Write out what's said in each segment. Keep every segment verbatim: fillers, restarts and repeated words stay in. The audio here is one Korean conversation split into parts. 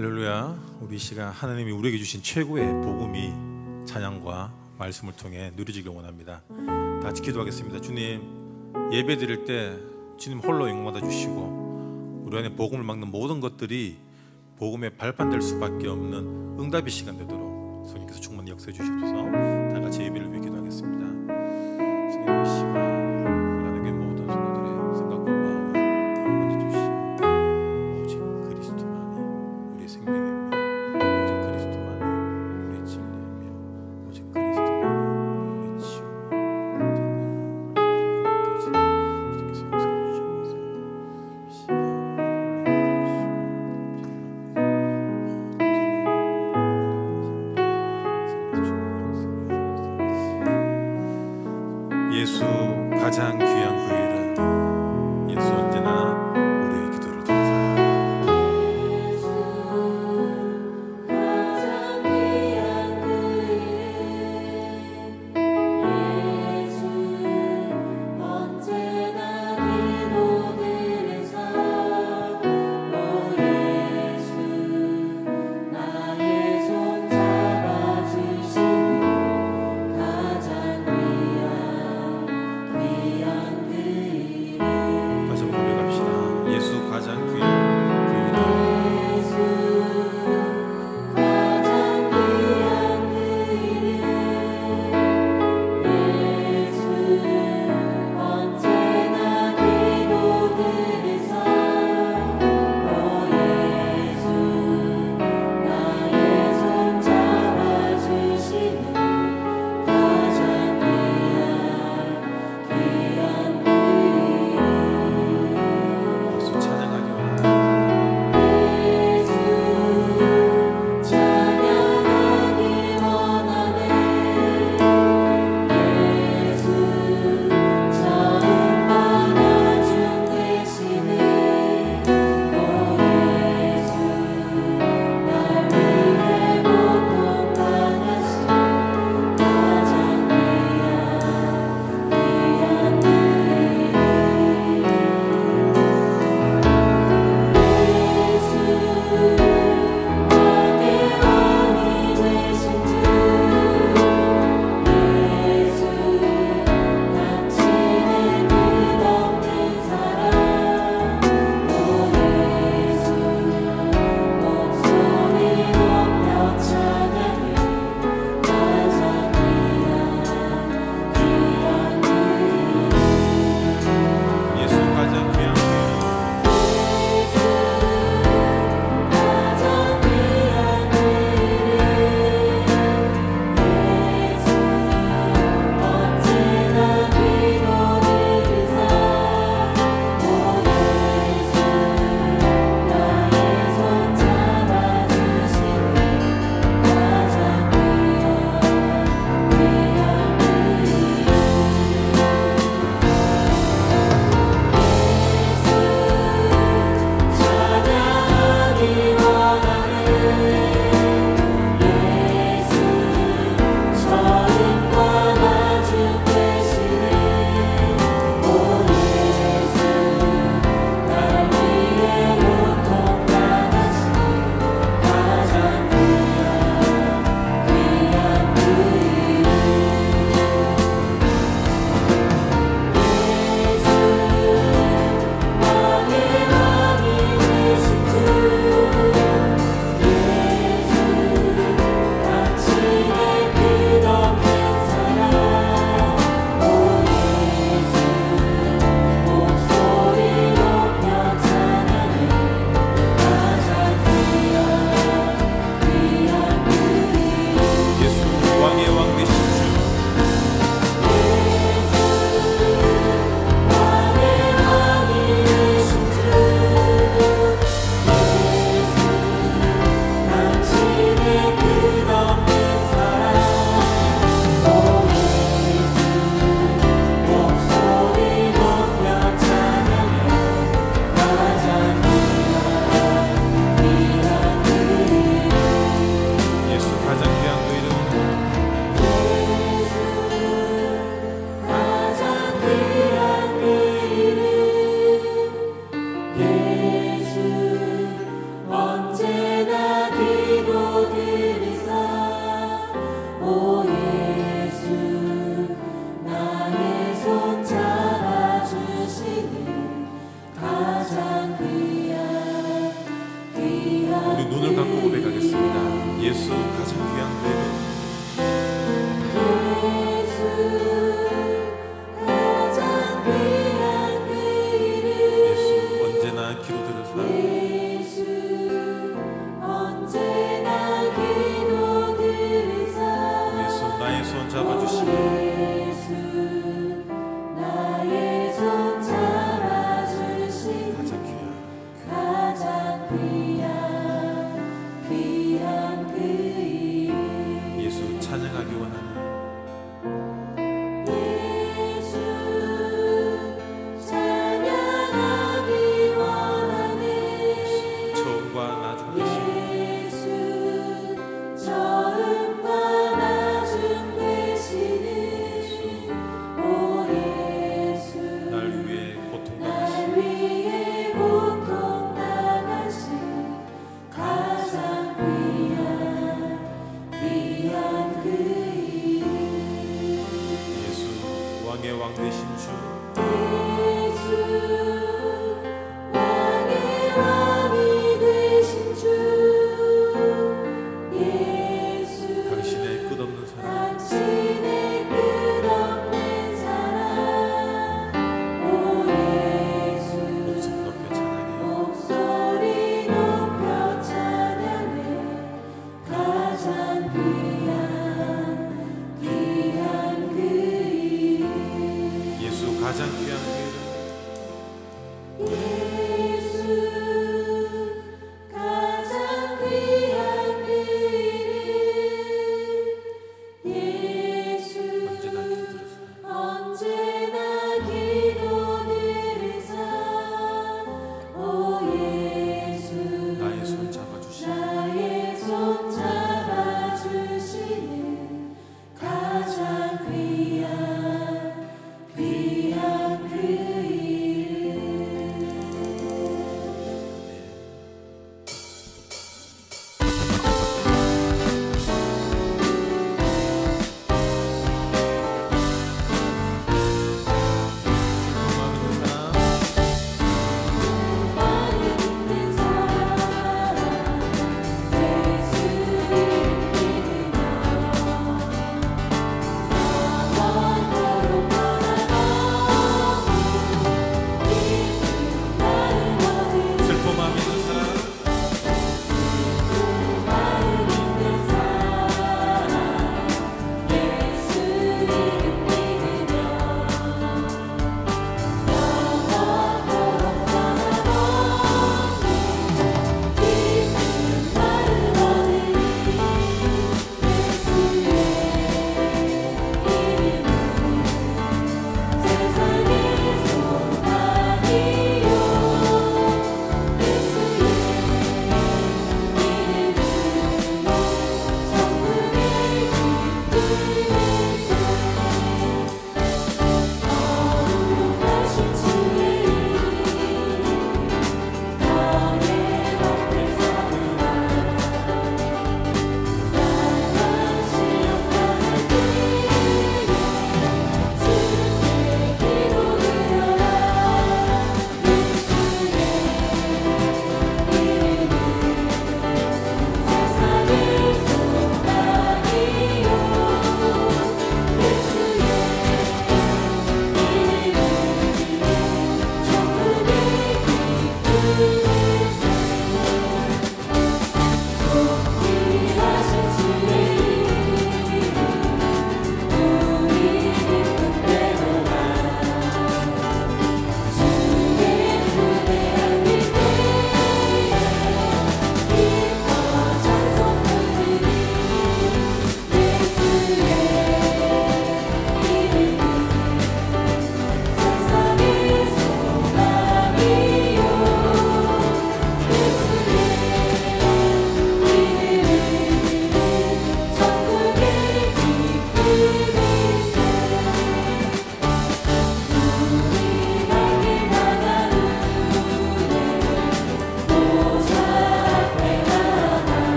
할렐루야. 우리 시간 하나님이 우리에게 주신 최고의 복음이 찬양과 말씀을 통해 누려지길 원합니다. 다 같이 기도하겠습니다. 주님, 예배 드릴 때 주님 홀로 영광받아 주시고 우리 안에 복음을 막는 모든 것들이 복음에 발판될 수밖에 없는 응답의 시간 되도록 성령께서 충분히 역사해 주시옵소서. 다 같이 예배를 위해 기도하겠습니다. 주님, 이 시간 찬양하기 원합니다. 눈을 감고 고백하겠습니다. 예수 가장 귀한 그대로.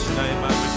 신하의 마음을